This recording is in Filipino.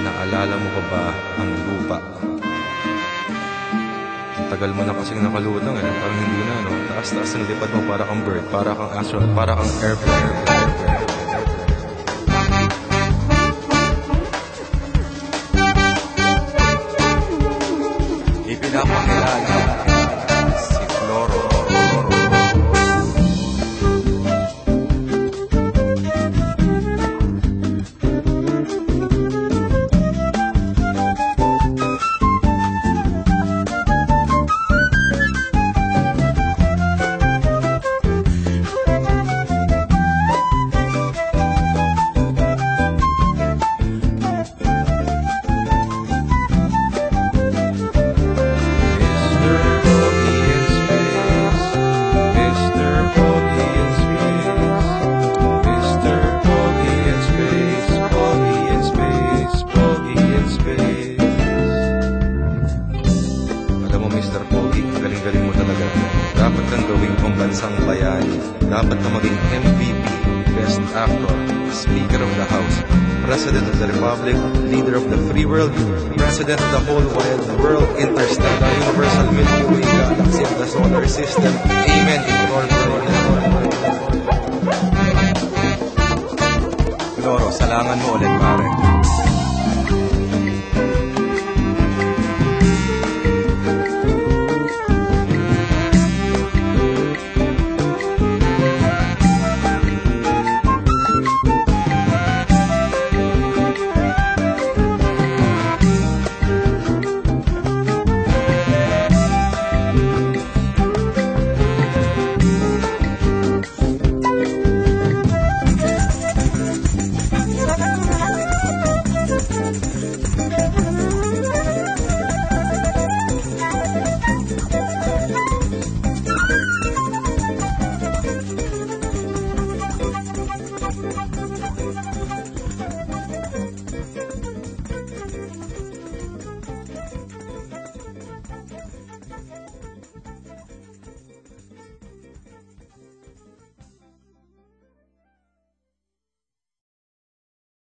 Naalala mo pa ba ang lupa? Ang tagal mo na kasing nakalutang eh. Parang hindi na, no? Taas-taas ang lipad mo, para kang bird, para kang astronaut, para kang airplane. Bansang bayani, dapat na maging MVP, Best Actor, Speaker of the House, President of the Republic, Leader of the Free World, President of the whole wide world, Interstellar Universal Milky Way Galaxy of the Solar System. Amen. Loro, salangan mo ulit, pare.